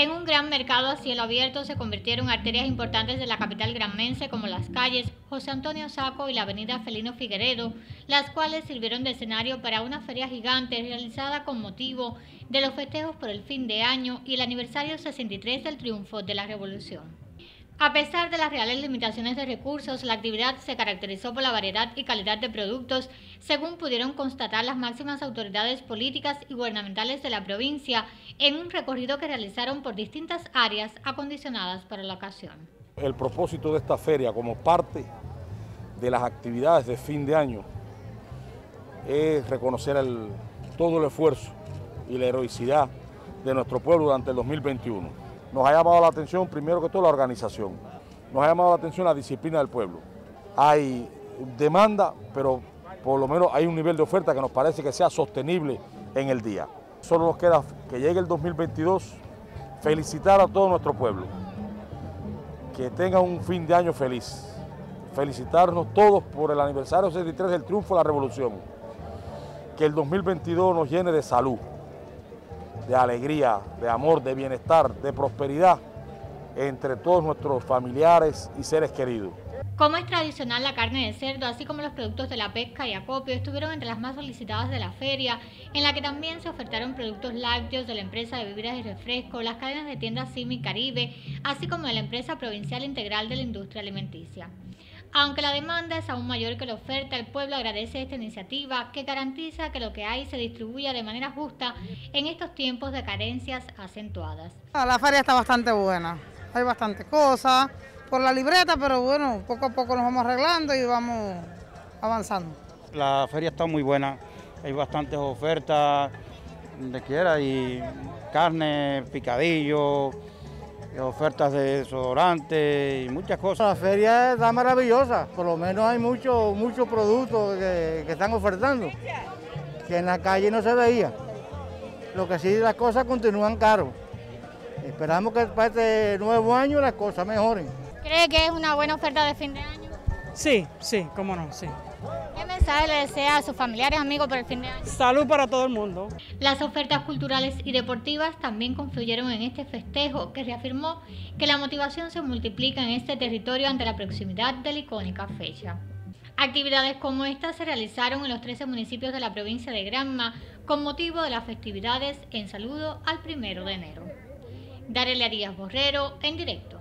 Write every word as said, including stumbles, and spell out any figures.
En un gran mercado a cielo abierto se convirtieron arterias importantes de la capital granmense como las calles José Antonio Saco y la avenida Felino Figueredo, las cuales sirvieron de escenario para una feria gigante realizada con motivo de los festejos por el fin de año y el aniversario sesenta y tres del triunfo de la Revolución. A pesar de las reales limitaciones de recursos, la actividad se caracterizó por la variedad y calidad de productos, según pudieron constatar las máximas autoridades políticas y gubernamentales de la provincia en un recorrido que realizaron por distintas áreas acondicionadas para la ocasión. El propósito de esta feria como parte de las actividades de fin de año es reconocer el, todo el esfuerzo y la heroicidad de nuestro pueblo durante el dos mil veintiuno. Nos ha llamado la atención, primero que todo, la organización. Nos ha llamado la atención la disciplina del pueblo. Hay demanda, pero por lo menos hay un nivel de oferta que nos parece que sea sostenible en el día. Solo nos queda que llegue el dos mil veintidós, felicitar a todo nuestro pueblo. Que tenga un fin de año feliz. Felicitarnos todos por el aniversario sesenta y tres del triunfo de la Revolución. Que el dos mil veintidós nos llene de salud, de alegría, de amor, de bienestar, de prosperidad entre todos nuestros familiares y seres queridos. Como es tradicional, la carne de cerdo, así como los productos de la pesca y acopio, estuvieron entre las más solicitadas de la feria, en la que también se ofertaron productos lácteos de la empresa de bebidas y refrescos, las cadenas de tiendas Simi Caribe, así como de la empresa provincial integral de la industria alimenticia. Aunque la demanda es aún mayor que la oferta, el pueblo agradece esta iniciativa que garantiza que lo que hay se distribuya de manera justa en estos tiempos de carencias acentuadas. La feria está bastante buena, hay bastantes cosas por la libreta, pero bueno, poco a poco nos vamos arreglando y vamos avanzando. La feria está muy buena, hay bastantes ofertas donde quiera, y carne, picadillo, ofertas de desodorante y muchas cosas. La feria está maravillosa, por lo menos hay muchos mucho productos que, que están ofertando, que en la calle no se veía. Lo que sí, las cosas continúan caras. Esperamos que para este nuevo año las cosas mejoren. ¿Cree que es una buena oferta de fin de año? Sí, sí, cómo no, sí. ¿Qué mensaje le desea a sus familiares, amigos, por el fin de año? Salud para todo el mundo. Las ofertas culturales y deportivas también confluyeron en este festejo, que reafirmó que la motivación se multiplica en este territorio ante la proximidad de la icónica fecha. Actividades como esta se realizaron en los trece municipios de la provincia de Granma con motivo de las festividades en saludo al primero de enero. Dariel Arias Borrero, en directo.